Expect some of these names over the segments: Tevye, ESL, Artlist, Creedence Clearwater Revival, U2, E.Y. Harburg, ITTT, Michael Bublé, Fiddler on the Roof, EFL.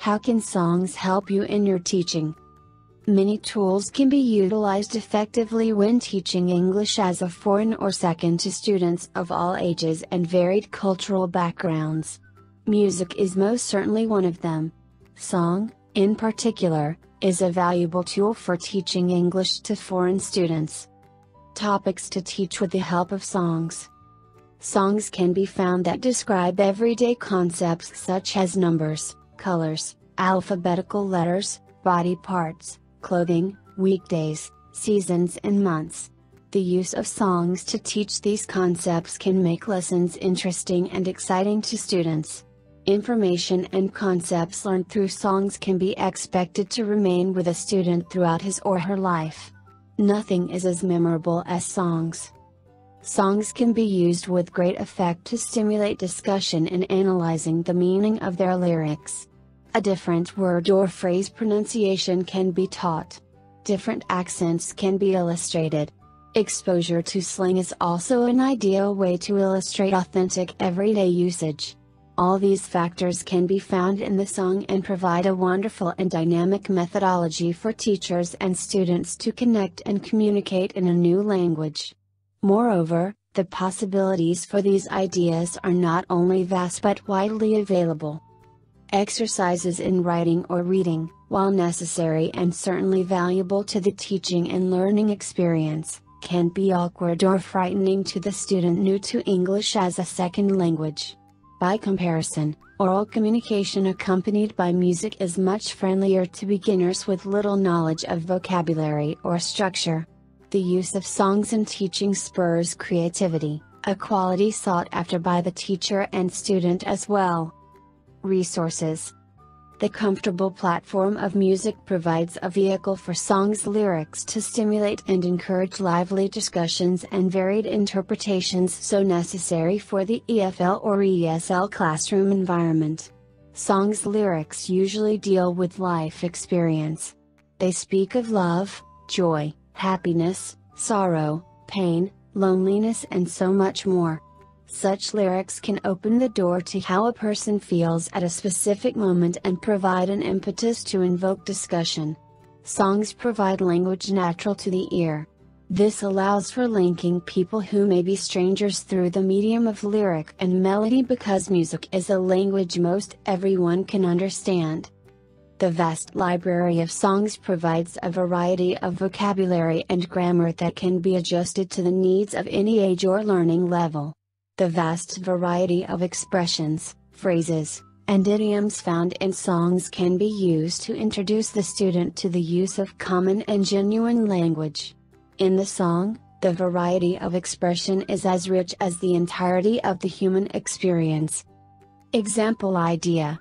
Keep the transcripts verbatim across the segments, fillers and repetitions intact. How can songs help you in your teaching? Many tools can be utilized effectively when teaching English as a foreign or second to students of all ages and varied cultural backgrounds. Music is most certainly one of them. Song, in particular, is a valuable tool for teaching English to foreign students. Topics to teach with the help of songs. Songs can be found that describe everyday concepts such as numbers, colors, alphabetical letters, body parts, clothing, weekdays, seasons and months. The use of songs to teach these concepts can make lessons interesting and exciting to students. Information and concepts learned through songs can be expected to remain with a student throughout his or her life. Nothing is as memorable as songs. Songs can be used with great effect to stimulate discussion in analyzing the meaning of their lyrics. A different word or phrase pronunciation can be taught. Different accents can be illustrated. Exposure to slang is also an ideal way to illustrate authentic everyday usage. All these factors can be found in the song and provide a wonderful and dynamic methodology for teachers and students to connect and communicate in a new language. Moreover, the possibilities for these ideas are not only vast but widely available. Exercises in writing or reading, while necessary and certainly valuable to the teaching and learning experience, can be awkward or frightening to the student new to English as a second language. By comparison, oral communication accompanied by music is much friendlier to beginners with little knowledge of vocabulary or structure. The use of songs in teaching spurs creativity, a quality sought after by the teacher and student as well. Resources. The comfortable platform of music provides a vehicle for songs' lyrics to stimulate and encourage lively discussions and varied interpretations so necessary for the E F L or E S L classroom environment. Songs' lyrics usually deal with life experience. They speak of love, joy, happiness, sorrow, pain, loneliness and so much more. Such lyrics can open the door to how a person feels at a specific moment and provide an impetus to invoke discussion. Songs provide language natural to the ear. This allows for linking people who may be strangers through the medium of lyric and melody because music is a language most everyone can understand. The vast library of songs provides a variety of vocabulary and grammar that can be adjusted to the needs of any age or learning level. The vast variety of expressions, phrases, and idioms found in songs can be used to introduce the student to the use of common and genuine language. In the song, the variety of expression is as rich as the entirety of the human experience. Example idea.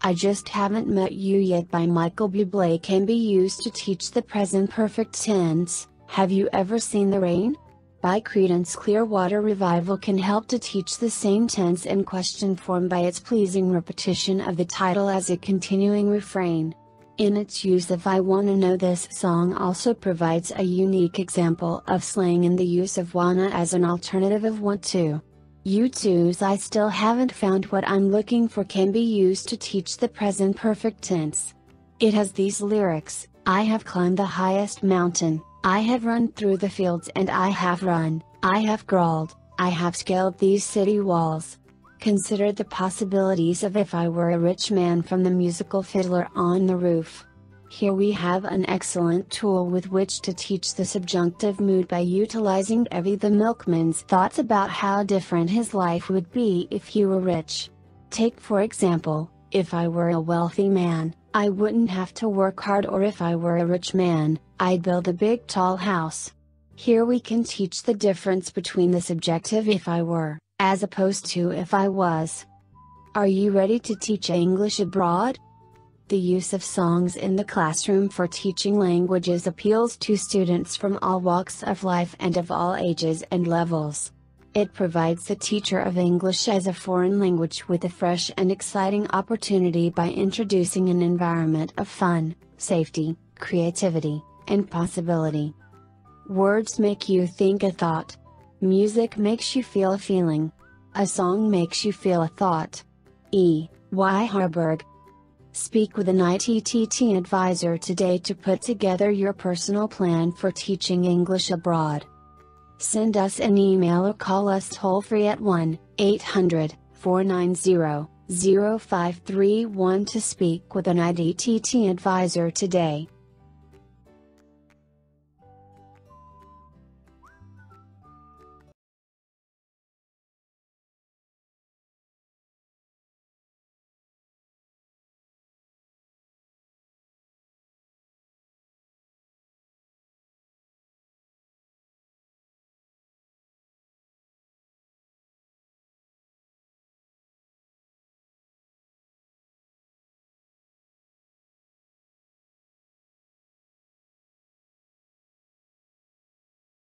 I Just Haven't Met You Yet by Michael Bublé can be used to teach the present perfect tense. Have you ever seen the rain? By Creedence Clearwater Revival can help to teach the same tense in question form by its pleasing repetition of the title as a continuing refrain. In its use of I Wanna Know This song also provides a unique example of slang in the use of wanna as an alternative of want to. U two's I Still Haven't Found What I'm Looking For can be used to teach the present perfect tense. It has these lyrics, I have climbed the highest mountain. I have run through the fields and I have run, I have crawled, I have scaled these city walls. Consider the possibilities of If I Were a Rich Man from the musical Fiddler on the Roof. Here we have an excellent tool with which to teach the subjunctive mood by utilizing Tevye the milkman's thoughts about how different his life would be if he were rich. Take for example, if I were a wealthy man, I wouldn't have to work hard, or if I were a rich man, I'd build a big tall house. Here we can teach the difference between the subjective if I were, as opposed to if I was. Are you ready to teach English abroad? The use of songs in the classroom for teaching languages appeals to students from all walks of life and of all ages and levels. It provides the teacher of English as a foreign language with a fresh and exciting opportunity by introducing an environment of fun, safety, creativity, and possibility. Words make you think a thought. Music makes you feel a feeling. A song makes you feel a thought. E Y Harburg. Speak with an I T T T advisor today to put together your personal plan for teaching English abroad. Send us an email or call us toll-free at one eight hundred, four nine zero, zero five three one to speak with an I T T T advisor today.